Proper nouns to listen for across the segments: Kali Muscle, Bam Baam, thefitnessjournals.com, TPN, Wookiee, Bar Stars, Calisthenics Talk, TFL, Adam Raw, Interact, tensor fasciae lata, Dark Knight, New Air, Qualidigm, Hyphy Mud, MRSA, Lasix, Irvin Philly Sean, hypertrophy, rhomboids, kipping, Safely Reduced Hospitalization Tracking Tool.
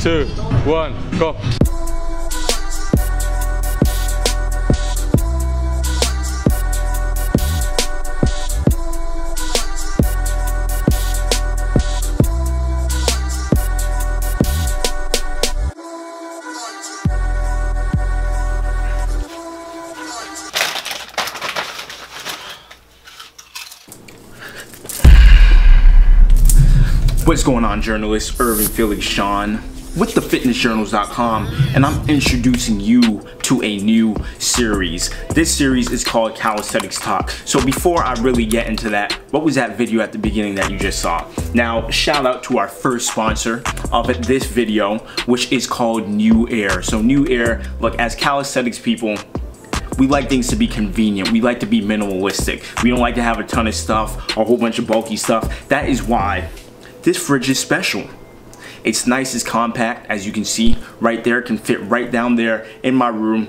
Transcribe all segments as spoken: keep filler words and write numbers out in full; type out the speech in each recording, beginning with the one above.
two, one, go. What's going on, journalists? Irvin Philly Sean with the fitness journals dot com, and I'm introducing you to a new series. This series is called Calisthenics Talk. So before I really get into that, what was that video at the beginning that you just saw? Now, shout out to our first sponsor of this video, which is called New Air. So New Air, look, as calisthenics people, we like things to be convenient. We like to be minimalistic. We don't like to have a ton of stuff, a whole bunch of bulky stuff. That is why this fridge is special. It's nice, it's compact, as you can see right there. It can fit right down there in my room.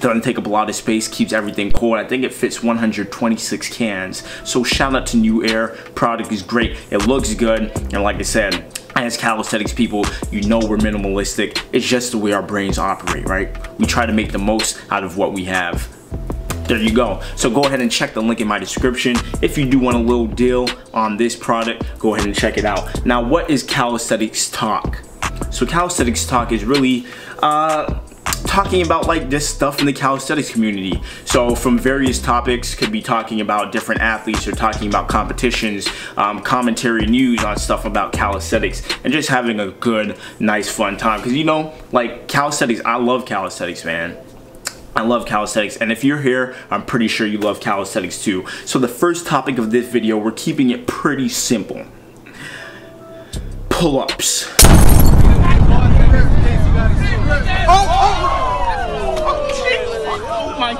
Doesn't take up a lot of space, keeps everything cold. I think it fits one hundred twenty-six cans. So shout out to New Air. Product is great, it looks good, and like I said, as calisthenics people, you know we're minimalistic. It's just the way our brains operate, right? We try to make the most out of what we have. There you go. So go ahead and check the link in my description. If you do want a little deal on this product, go ahead and check it out. Now, what is Calisthenics Talk? So Calisthenics Talk is really uh, talking about like this stuff in the calisthenics community. So from various topics, could be talking about different athletes or talking about competitions, um, commentary, news on stuff about calisthenics, and just having a good, nice, fun time. Because you know, like calisthenics, I love calisthenics, man. I love calisthenics, and if you're here, I'm pretty sure you love calisthenics too. So the first topic of this video, we're keeping it pretty simple. Pull-ups. Oh, oh, oh my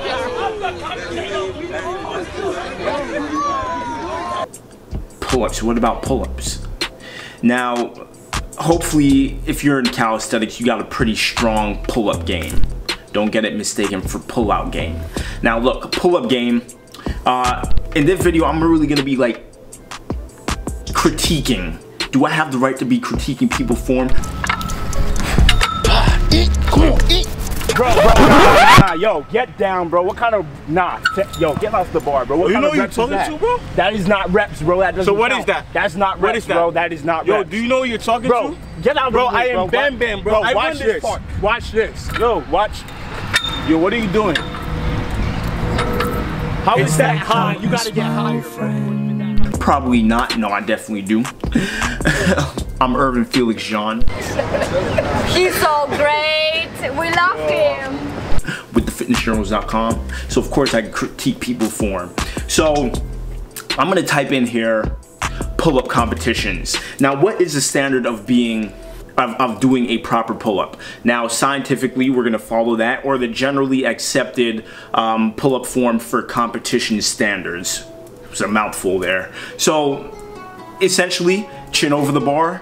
God. Pull-ups, what about pull-ups? Now, hopefully, if you're in calisthenics, you got a pretty strong pull-up game. Don't get it mistaken for pull-out game. Now look, pull-up game, uh, in this video I'm really gonna be like critiquing. Do I have the right to be critiquing people form? Eat, cool, eat. Bro, bro, nah, yo, get down, bro. What kind of, nah, yo, get off the bar, bro. What kind of reps is that? You know who you're talking to, bro? That is not reps, bro, that doesn't So what count. Is that? That's not reps, that? bro, that is not yo, reps. Yo, do you know who you're talking bro, to? Get out of bro, I am Bam Bam, bro. I watch this. Watch this. Yo, watch. Yo, what are you doing? How is that high? You gotta get higher, friend. Probably not. No, I definitely do. I'm Irvin Philly Sean. He's so great. We love him. With the fitness journals dot com. So of course I can critique people form. So I'm gonna type in here pull-up competitions. Now, what is the standard of being of, of doing a proper pull-up? Now, scientifically, we're gonna follow that, or the generally accepted um, pull-up form for competition standards. It's a mouthful there. So essentially, chin over the bar,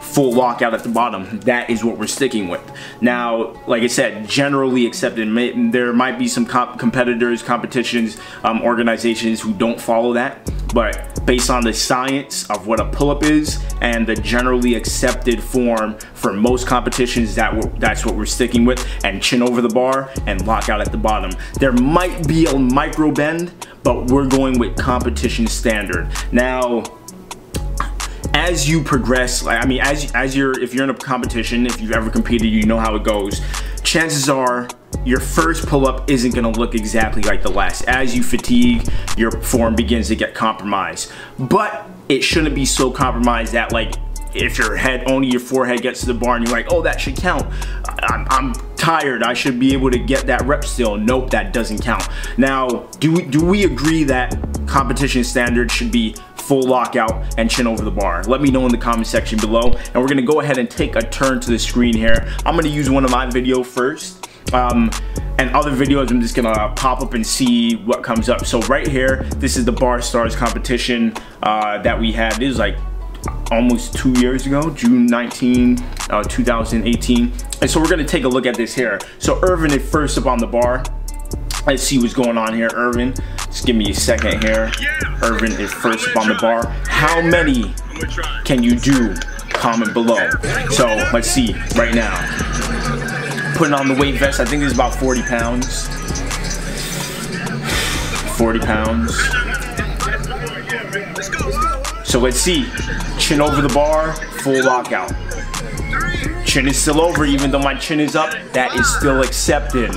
full lockout at the bottom. That is what we're sticking with. Now, like I said, generally accepted. There might be some comp competitors, competitions, um, organizations who don't follow that, but based on the science of what a pull-up is and the generally accepted form for most competitions, that we're, that's what we're sticking with, and chin over the bar and lockout at the bottom. There might be a micro bend, but we're going with competition standard. Now, as you progress, like, I mean, as, as you're, if you're in a competition, if you've ever competed, you know how it goes. Chances are your first pull-up isn't gonna look exactly like the last. As you fatigue, your form begins to get compromised. But it shouldn't be so compromised that, like, if your head, only your forehead gets to the bar and you're like, oh, that should count. I'm, I'm tired, I should be able to get that rep still. Nope, that doesn't count. Now, do we, do we agree that competition standards should be full lockout and chin over the bar? Let me know in the comment section below, and we're gonna go ahead and take a turn to the screen here. I'm gonna use one of my video first, um, and other videos I'm just gonna pop up and see what comes up. So right here, this is the Bar Stars competition uh, that we had. It was like almost two years ago, June nineteenth, two thousand eighteen. And so we're gonna take a look at this here. So Irvin is first up on the bar. Let's see what's going on here, Irvin. Just give me a second here. Irvin is first up on the bar. How many can you do comment below. So let's see right now. Putting on the weight vest, I think it's about forty pounds. forty pounds. So let's see. Chin over the bar, full lockout. Chin is still over, even though my chin is up. That is still accepted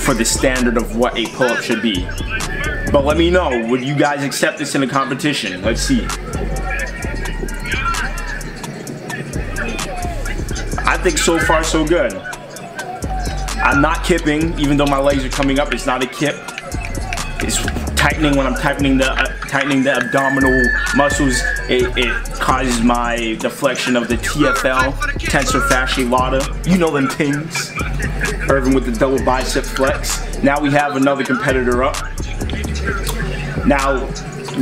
for the standard of what a pull-up should be. But let me know, would you guys accept this in a competition? Let's see. I think so far so good. I'm not kipping, even though my legs are coming up. It's not a kip. It's tightening when I'm tightening the uh, tightening the abdominal muscles. It, it causes my deflection of the T F L, tensor fasciae lata. You know them things. Irvin with the double bicep flex. Now we have another competitor up. Now,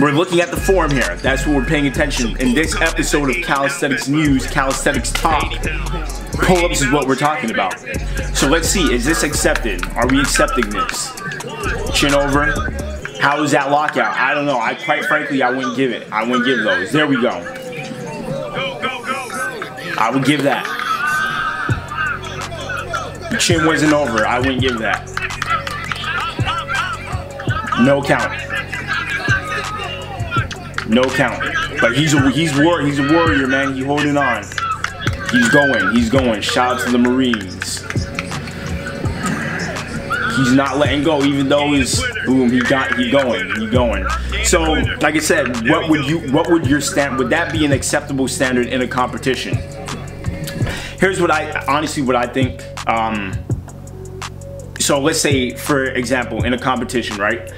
we're looking at the form here. That's what we're paying attention. In this episode of Calisthenics News, Calisthenics Talk, pull-ups is what we're talking about. So let's see, is this accepted? Are we accepting this? Chin over. How is that lockout? I don't know. I quite frankly, I wouldn't give it. I wouldn't give those. There we go. I would give that. Chin wasn't over. I wouldn't give that. No count. No count, but he's a he's war he's a warrior, man. He's holding on. He's going. He's going. Shout out to the Marines. He's not letting go, even though he's boom. He got. He going. He going. So, like I said, what would you? What would your stand? Would that be an acceptable standard in a competition? Here's what I honestly what I think. Um, so let's say, for example, in a competition, right?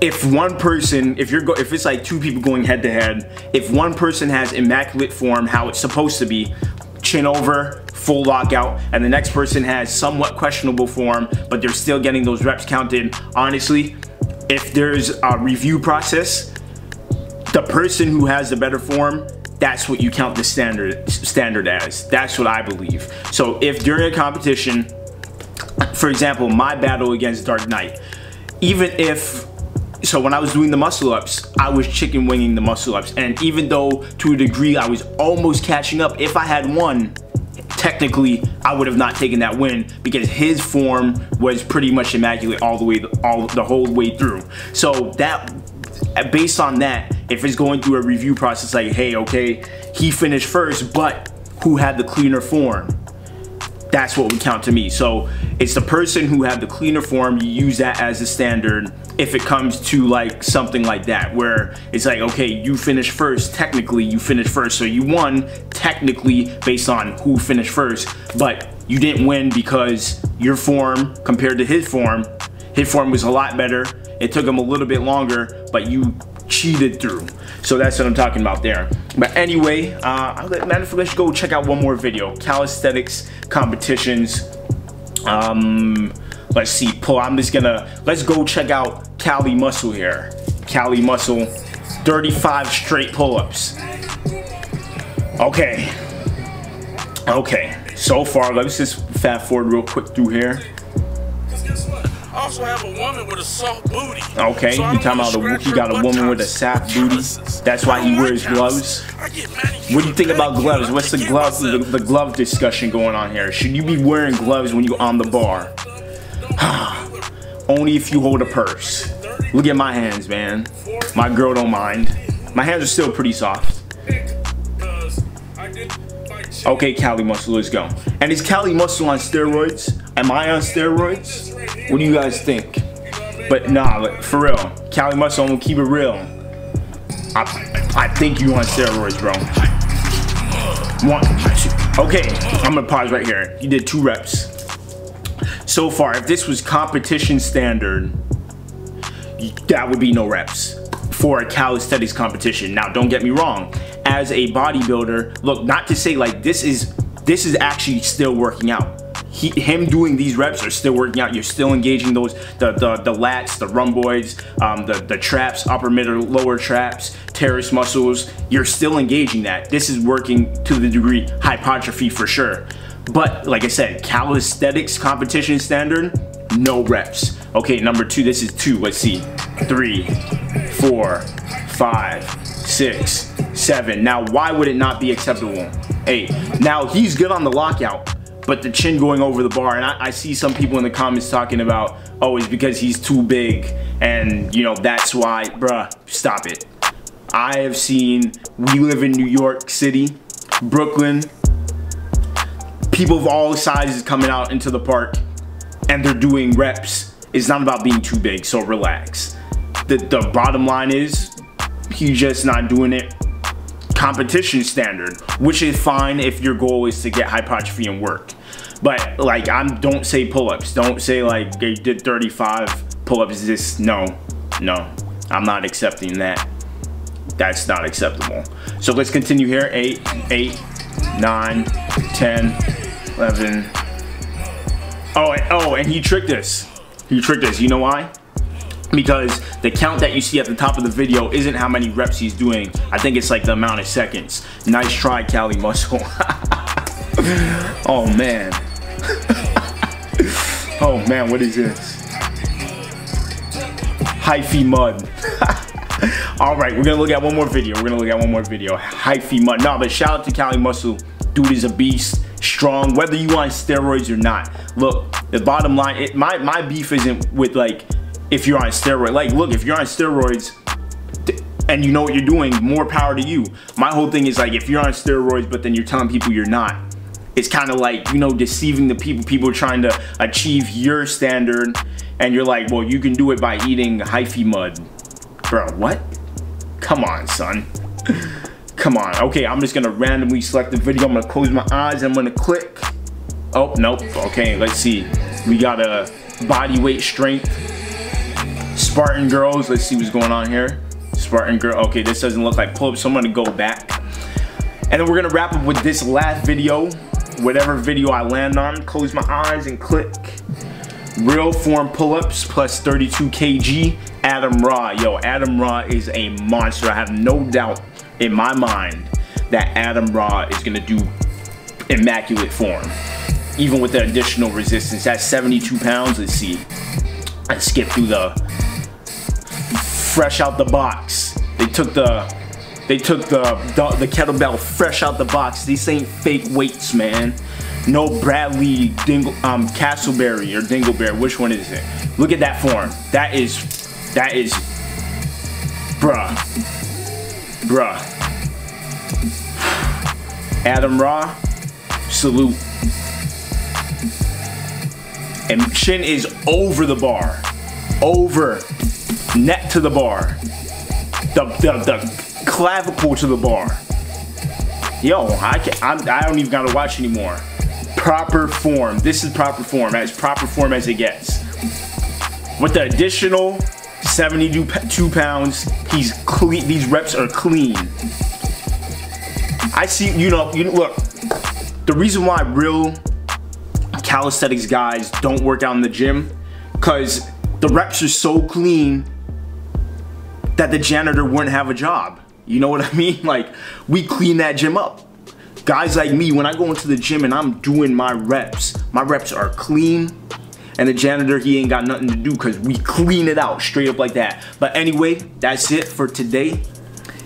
If one person, if you're, go, if it's like two people going head to head, if one person has immaculate form, how it's supposed to be, chin over, full lockout, and the next person has somewhat questionable form, but they're still getting those reps counted. Honestly, if there's a review process, the person who has the better form, that's what you count the standard standard as. That's what I believe. So if during a competition, for example, my battle against Dark Knight, even if So when I was doing the muscle ups, I was chicken winging the muscle ups. And even though to a degree I was almost catching up, if I had won, technically I would have not taken that win because his form was pretty much immaculate all the way, all the whole way through. So that, based on that, if it's going through a review process like, hey, okay, he finished first, but who had the cleaner form? That's what would count to me. So it's the person who had the cleaner form, you use that as a standard if it comes to like something like that, where it's like, okay, you finished first, technically you finished first, so you won technically based on who finished first, but you didn't win because your form compared to his form, his form was a lot better, it took him a little bit longer, but you cheated through. So that's what I'm talking about there. But anyway, uh, matter of fact, let's go check out one more video. Calisthenics competitions. Um, let's see. Pull. I'm just gonna. Let's go check out Kali Muscle here. Kali Muscle, thirty-five straight pull-ups. Okay. Okay. So far, let's just fast forward real quick through here. I also have a woman with a soft booty. Okay, so you talking about a Wookiee got a woman with a soft booty. That's why he wears gloves. What do you think about gloves? What's the glove the, the glove discussion going on here? Should you be wearing gloves when you're on the bar? Only if you hold a purse. Look at my hands, man. My girl don't mind. My hands are still pretty soft. Okay, Kali Muscle, let's go. And is Kali Muscle on steroids? Am I on steroids? What do you guys think? But nah, like, for real, Kali Muscle, I'm gonna keep it real. I, I think you on steroids, bro. One, two. Okay, I'm gonna pause right here. You did two reps. So far, if this was competition standard, that would be no reps for a calisthenics competition. Now, don't get me wrong. As a bodybuilder, look, not to say like this is this is actually still working out. He, him doing these reps are still working out. You're still engaging those the the, the lats, the rhomboids, um, the the traps, upper, mid, or lower traps, teres muscles. You're still engaging that. This is working to the degree hypertrophy for sure. But like I said, calisthenics competition standard, no reps. Okay, number two. This is two. Let's see, three, four, five, six, seven. Now, why would it not be acceptable? eight. Now he's good on the lockout, but the chin going over the bar, and I, I see some people in the comments talking about, oh, it's because he's too big, and you know, that's why. Bruh, stop it. I have seen, we live in New York City, Brooklyn, people of all sizes coming out into the park, and they're doing reps. It's not about being too big, so relax. The, the bottom line is, he's just not doing it competition standard, which is fine if your goal is to get hypertrophy and work. But like, I'm don't say pull-ups. Don't say like they did thirty-five pull-ups. This no, no, I'm not accepting that. That's not acceptable. So let's continue here. Eight, eight, nine, ten, eleven. Oh, and, oh, and he tricked us. He tricked us. You know why? Because the count that you see at the top of the video isn't how many reps he's doing. I think it's like the amount of seconds. Nice try, Kali Muscle. Oh man. Oh man, what is this? Hyphy Mud. All right, we're gonna look at one more video. We're gonna look at one more video. Hyphy Mud. Nah, but shout out to Kali Muscle. Dude is a beast, strong, whether you want steroids or not. Look, the bottom line, it, my, my beef isn't with like, if you're on steroids. Like, look, if you're on steroids and you know what you're doing, more power to you. My whole thing is like, if you're on steroids, but then you're telling people you're not, it's kind of like, you know, deceiving the people, people trying to achieve your standard. And you're like, well, you can do it by eating Hyphy Mud. Bro, what? Come on, son. Come on. Okay, I'm just gonna randomly select the video. I'm gonna close my eyes. I'm gonna click. Oh, nope. Okay, let's see. We got a body weight strength. Spartan girls, let's see what's going on here. Spartan girl, okay, this doesn't look like pull-ups, so I'm gonna go back. And then we're gonna wrap up with this last video, whatever video I land on. Close my eyes and click. Real form pull-ups plus thirty-two kilograms, Adam Raw. Yo, Adam Raw is a monster. I have no doubt in my mind that Adam Raw is gonna do immaculate form, even with the additional resistance. That's seventy-two pounds, let's see. Let's skip through the fresh out the box. They took the, they took the, the the kettlebell fresh out the box. These ain't fake weights, man. No Bradley Dingle, um, Castleberry or Dingleberry. Which one is it? Look at that form. That is, that is, bruh, bruh. Adam Raw, salute. And chin is over the bar, over. Neck to the bar, the, the, the clavicle to the bar. Yo, I, can, I'm, I don't even gotta watch anymore. Proper form, this is proper form, as proper form as it gets. With the additional seventy-two pounds, he's clean, these reps are clean. I see, you know, you look, the reason why real calisthenics guys don't work out in the gym, cause the reps are so clean that the janitor wouldn't have a job. You know what I mean? Like, we clean that gym up. Guys like me, when I go into the gym and I'm doing my reps, my reps are clean, and the janitor, he ain't got nothing to do because we clean it out straight up like that. But anyway, that's it for today.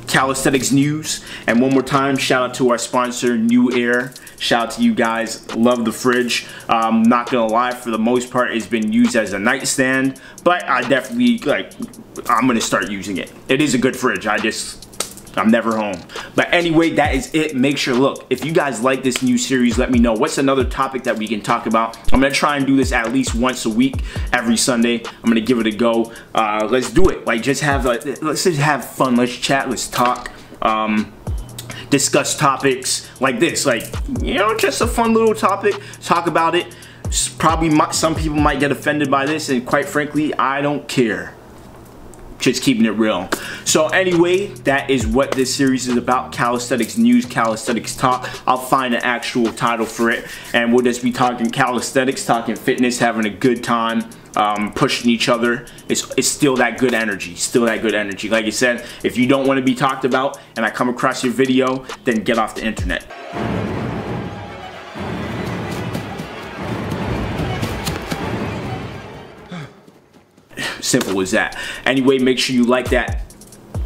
Calisthenics news. And one more time, shout out to our sponsor, New Air. Shout out to you guys. Love the fridge. Um, not gonna lie, for the most part, it's been used as a nightstand, but I definitely, like, I'm gonna start using it. It is a good fridge. I just, I'm never home. But anyway, that is it. Make sure, look, if you guys like this new series, let me know. What's another topic that we can talk about? I'm gonna try and do this at least once a week, every Sunday. I'm gonna give it a go. Uh, let's do it. Like, just have, like, let's just have fun. Let's chat, let's talk. Um, discuss topics like this, like, you know, just a fun little topic, talk about it. Probably my, some people might get offended by this, and quite frankly, I don't care. Just keeping it real. So anyway, that is what this series is about. Calisthenics news, calisthenics talk. I'll find an actual title for it, and we'll just be talking calisthenics, talking fitness, having a good time, um, pushing each other. It's, it's still that good energy, still that good energy. Like I said, if you don't want to be talked about and I come across your video, then get off the internet. Simple as that. Anyway, make sure you like that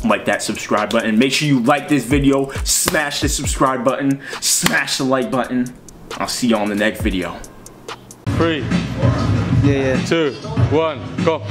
like that subscribe button. Make sure you like this video, smash the subscribe button, smash the like button. I'll see you on the next video. Three, yeah, yeah. two, one, go.